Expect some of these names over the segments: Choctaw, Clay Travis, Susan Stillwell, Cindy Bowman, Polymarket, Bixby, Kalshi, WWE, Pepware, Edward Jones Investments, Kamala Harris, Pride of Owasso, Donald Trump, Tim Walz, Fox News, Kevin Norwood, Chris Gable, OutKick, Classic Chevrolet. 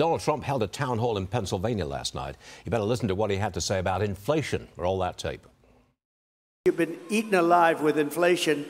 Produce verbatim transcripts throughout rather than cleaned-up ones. Donald Trump held a town hall in Pennsylvania last night. You better listen to what he had to say about inflation or all that tape. You've been eaten alive with inflation,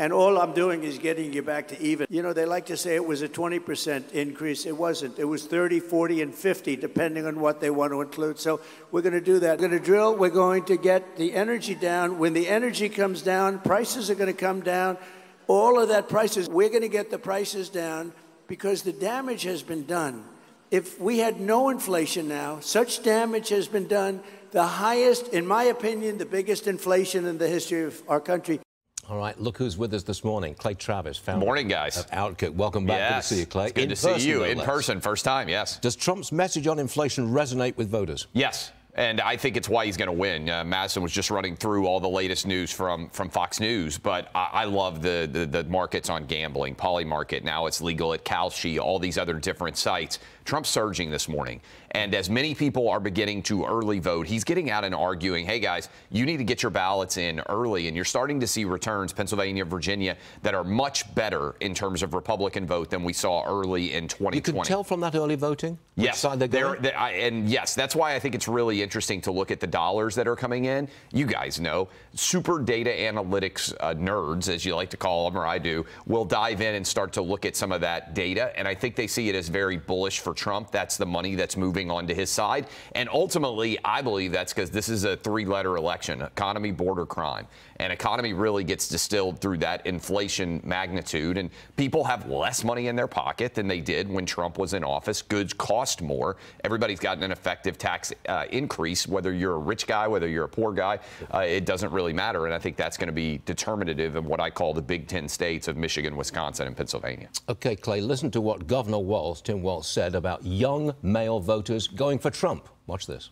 and all I'm doing is getting you back to even. You know, they like to say it was a twenty percent increase. It wasn't. It was thirty, forty, and fifty, depending on what they want to include. So we're going to do that. We're going to drill. We're going to get the energy down. When the energy comes down, prices are going to come down. All of that prices, we're going to get the prices down because the damage has been done. If we had no inflation now, such damage has been done. The highest, in my opinion, the biggest inflation in the history of our country. All right, look who's with us this morning. Clay Travis, founder morning, guys. of OutKick. Welcome back. Yes. Good to see you, Clay. It's good in to person, see you in person, first time, yes. Does Trump's message on inflation resonate with voters? Yes, and I think it's why he's going to win. Uh, Madison was just running through all the latest news from, from Fox News, but I, I love the, the, the markets on gambling, Polymarket. Now it's legal at Kalshi, all these other different sites. Trump's surging this morning, and as many people are beginning to early vote, he's getting out and arguing, hey, guys, you need to get your ballots in early, and you're starting to see returns, Pennsylvania, Virginia, that are much better in terms of Republican vote than we saw early in twenty twenty. You can tell from that early voting? Yes. Which side they're they, I, and yes, that's why I think it's really interesting to look at the dollars that are coming in. You guys know, super data analytics uh, nerds, as you like to call them, or I do, will dive in and start to look at some of that data, and I think they see it as very bullish for Trump. That's the money that's moving on to his side, and ultimately I believe that's because this is a three-letter election: economy, border, crime. And economy really gets distilled through that inflation magnitude, and people have less money in their pocket than they did when Trump was in office. Goods cost more. Everybody's gotten an effective tax uh, increase, whether you're a rich guy, whether you're a poor guy, uh, it doesn't really matter. And I think that's going to be determinative in what I call the Big Ten states of Michigan, Wisconsin, and Pennsylvania. Okay, Clay, listen to what Governor Walz, Tim Walz, said about young male voters going for Trump. Watch this.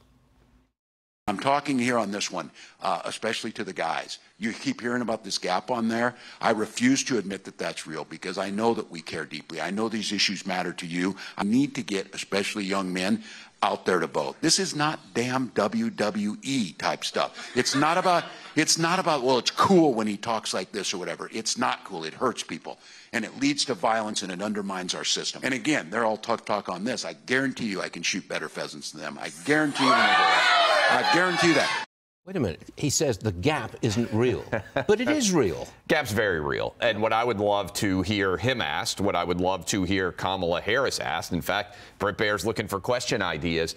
I'm talking here on this one, uh, especially to the guys. You keep hearing about this gap on there. I refuse to admit that that's real because I know that we care deeply. I know these issues matter to you. I need to get especially young men out there to vote. This is not damn W W E type stuff. It's not about, it's not about, well, it's cool when he talks like this or whatever. It's not cool. It hurts people, and it leads to violence, and it undermines our system. And again, they're all tough talk on this. I guarantee you I can shoot better pheasants than them. I guarantee you. I guarantee that. Wait a minute. He says the gap isn't real, but it is real. Gap's very real. And what I would love to hear him asked, what I would love to hear Kamala Harris asked, in fact, Brett Baer's looking for question ideas.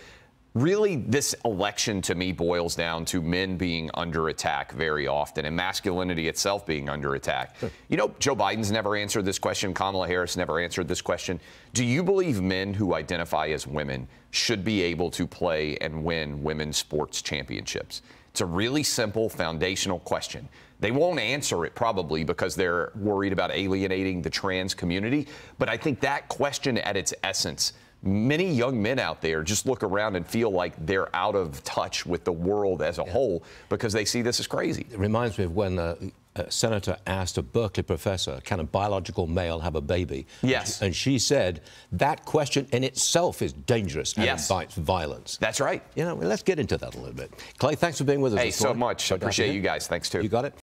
Really, this election to me boils down to men being under attack very often, and masculinity itself being under attack. You know, Joe Biden's never answered this question. Kamala Harris never answered this question. Do you believe men who identify as women should be able to play and win women's sports championships? It's a really simple foundational question. They won't answer it probably because they're worried about alienating the trans community. But I think that question at its essence, many young men out there just look around and feel like they're out of touch with the world as a yeah. whole because they see this as crazy. It reminds me of when uh, a senator asked a Berkeley professor, can a biological male have a baby? Yes. And she said, that question in itself is dangerous and yes. invites violence. That's right. You know, well, let's get into that a little bit. Clay, thanks for being with us. Hey, this so morning. much. I appreciate you guys. Thanks, too. You got it.